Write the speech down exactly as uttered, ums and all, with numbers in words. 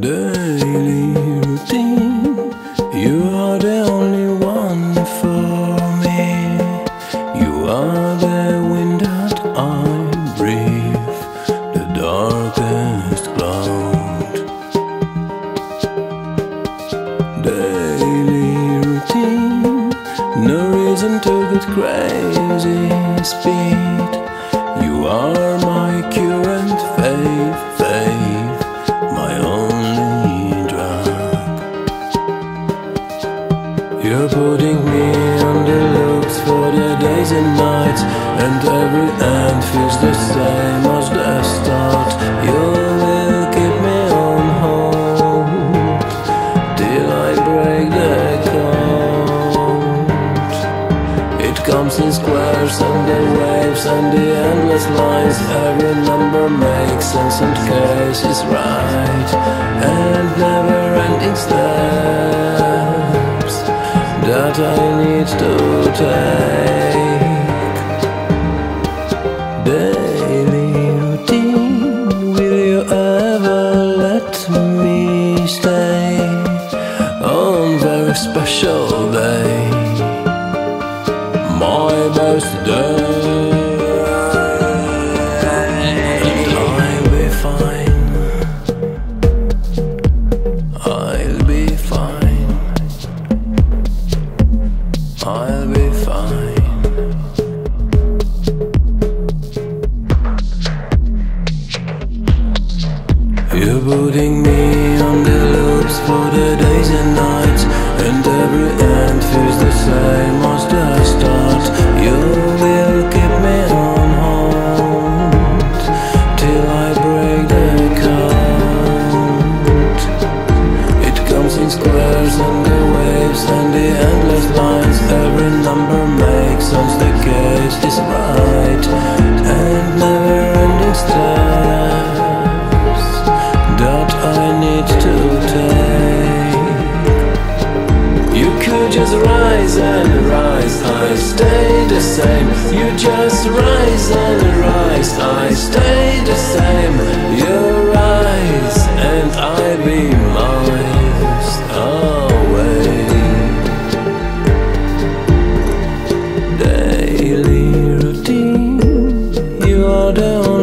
Daily routine, you are the only one for me. You are the wind that I breathe, the darkest cloud. Daily routine, no reason to get crazy speed. You are my cure and faith, faith, my only drug. You're putting me on the loops for the days and nights, and every end feels the same as the start. You will keep me on hold till I break the code. It comes in squares and the waves and the endless lines. Every number makes sense and case is right, and never-ending steps that I need to take. Daily routine, will you ever let me stay on very special day, my birthday? I'll be fine. You're putting me on the loops for the days and nights, and every end feels the same as the start. You will keep me on hold till I break the count. It comes in squares and the waves and the endless lines. Every number makes sense, the case is right, and never-ending steps that I need to take. You could just rise and rise, I stay the same. You just rise and rise, I stay the same. You rise and I be mine away. Daily routine, you are the only